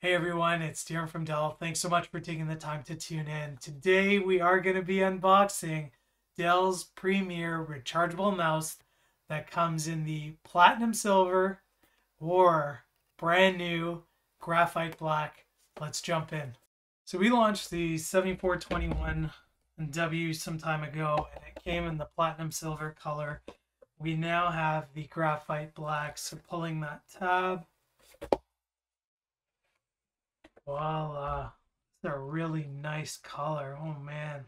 Hey everyone, it's Darren from Dell. Thanks so much for taking the time to tune in. Today we are going to be unboxing Dell's premier rechargeable mouse that comes in the Platinum Silver or brand new Graphite Black. Let's jump in. So we launched the 7421W some time ago and it came in the Platinum Silver color. We now have the Graphite Black, so pulling that tab. Voila, it's a really nice color. Oh man,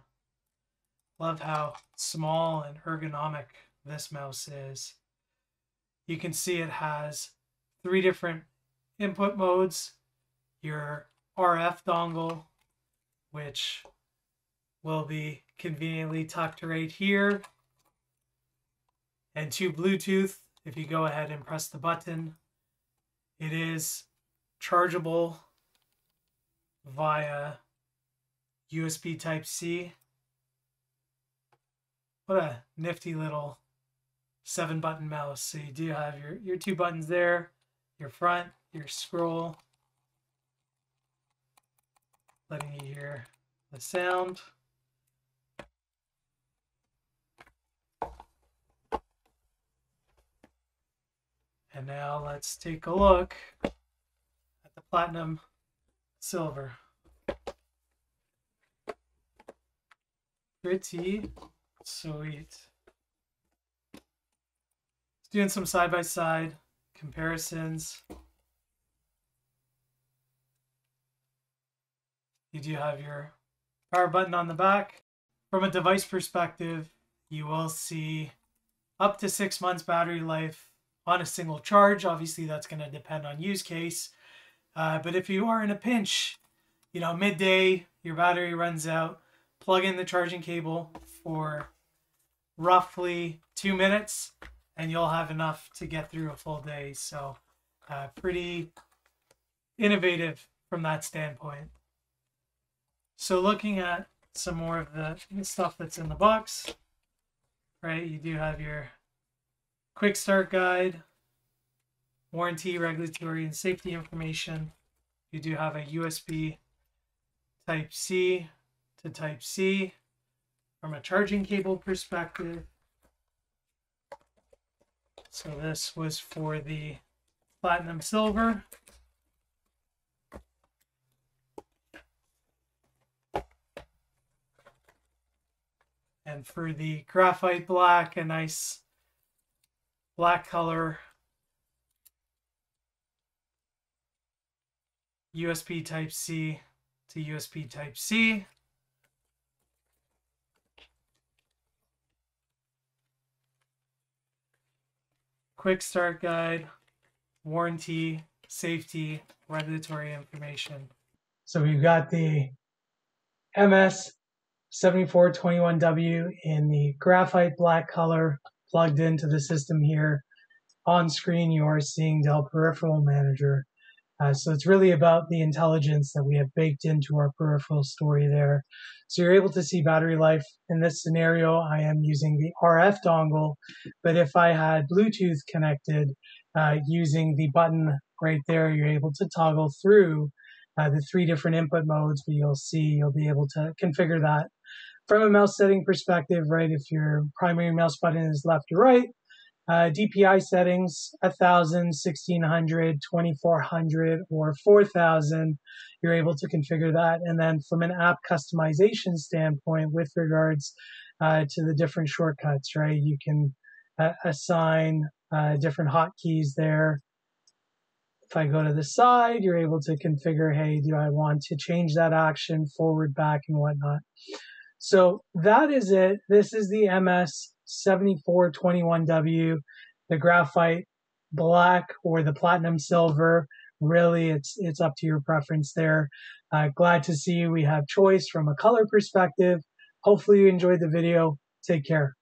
love how small and ergonomic this mouse is. You can see it has three different input modes. Your RF dongle, which will be conveniently tucked right here, and to Bluetooth. If you go ahead and press the button, it is chargeable via USB Type-C. What a nifty little 7-button mouse. So you do have your two buttons there, your front, your scroll, letting you hear the sound. And now let's take a look at the Platinum Silver. Pretty sweet. It's doing some side-by-side comparisons. You do have your power button on the back. From a device perspective, you will see up to 6 months battery life on a single charge. Obviously, that's going to depend on use case. But if you are in a pinch, you know, midday, your battery runs out, plug in the charging cable for roughly 2 minutes and you'll have enough to get through a full day. So pretty innovative from that standpoint. So looking at some more of the stuff that's in the box, right? You do have your quick start guide, warranty, regulatory, and safety information. You do have a USB Type-C to Type-C from a charging cable perspective. So this was for the Platinum Silver. And for the Graphite Black, a nice black color, USB Type-C to USB Type-C. Quick start guide, warranty, safety, regulatory information. So we've got the MS7421W in the Graphite Black color plugged into the system here. On screen, you are seeing Dell Peripheral Manager. So it's really about the intelligence that we have baked into our peripheral story there. So you're able to see battery life. In this scenario, I am using the RF dongle, but if I had Bluetooth connected using the button right there, you're able to toggle through the three different input modes, but you'll be able to configure that. From a mouse setting perspective, right, if your primary mouse button is left or right, DPI settings, 1000, 1600, 2400, or 4000, you're able to configure that. And then from an app customization standpoint with regards to the different shortcuts, right, you can assign different hotkeys there. If I go to the side, you're able to configure, hey, do I want to change that action, forward, back, and whatnot. So that is it. This is the MS7421W, the Graphite Black or the Platinum Silver. Really, it's up to your preference there. Glad to see we have choice from a color perspective. Hopefully you enjoyed the video. Take care.